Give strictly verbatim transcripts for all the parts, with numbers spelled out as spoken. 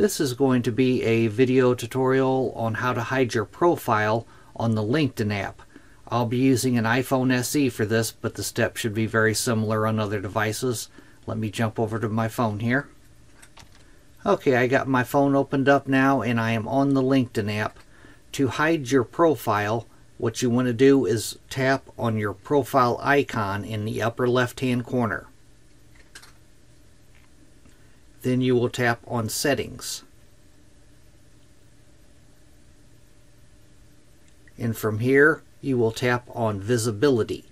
This is going to be a video tutorial on how to hide your profile on the LinkedIn app. I'll be using an iPhone S E for this, but the steps should be very similar on other devices. Let me jump over to my phone here. Okay, I got my phone opened up now and I am on the LinkedIn app. To hide your profile, what you want to do is tap on your profile icon in the upper left-hand corner. Then you will tap on Settings. And from here, you will tap on Visibility.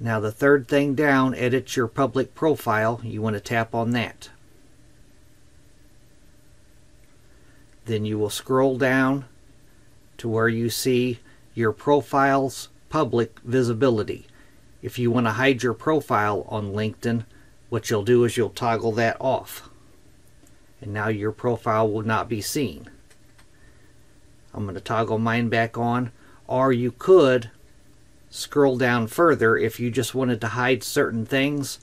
Now the third thing down, edit your public profile, you want to tap on that. Then you will scroll down to where you see your profile's public visibility. If you want to hide your profile on LinkedIn, what you'll do is you'll toggle that off. And now your profile will not be seen. I'm going to toggle mine back on, or you could scroll down further if you just wanted to hide certain things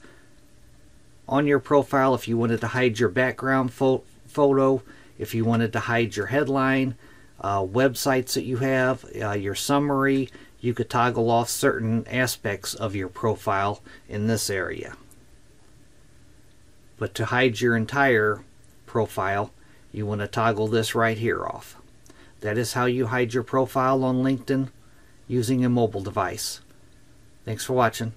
on your profile. If you wanted to hide your background fo- photo, if you wanted to hide your headline, uh, websites that you have, uh, your summary, you could toggle off certain aspects of your profile in this area. But to hide your entire profile, you want to toggle this right here off. That is how you hide your profile on LinkedIn using a mobile device. Thanks for watching.